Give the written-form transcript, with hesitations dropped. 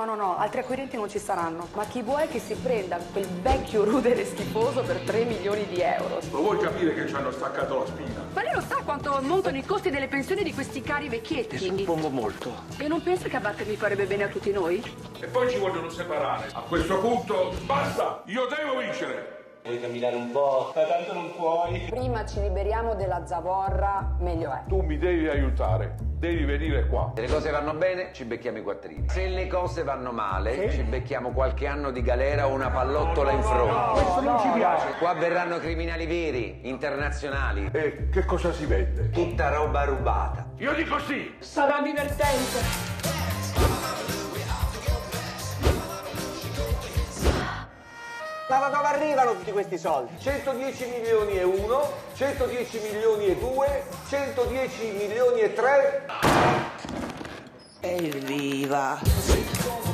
No, altri acquirenti non ci saranno. Ma chi vuoi che si prenda quel vecchio rudere schifoso per 3 milioni di euro? Lo vuoi capire che ci hanno staccato la spina? Ma lei lo sa quanto montano i costi delle pensioni di questi cari vecchietti? Ne suppongo molto. E non pensa che abbatterli farebbe bene a tutti noi? E poi ci vogliono separare. A questo punto basta! Io devo vincere! Vuoi camminare un po'? Ma tanto non puoi. Prima ci liberiamo della zavorra, meglio è. Tu mi devi aiutare, devi venire qua. Se le cose vanno bene, ci becchiamo i quattrini. Se le cose vanno male, ci becchiamo qualche anno di galera o una pallottola in fronte. Questo non ci piace. Qua verranno criminali veri, internazionali. E che cosa si vende? Tutta roba rubata. Io dico sì! Sarà divertente! Ma dove arrivano tutti questi soldi? 110 milioni e 1, 110 milioni e 2, 110 milioni e 3. Evviva!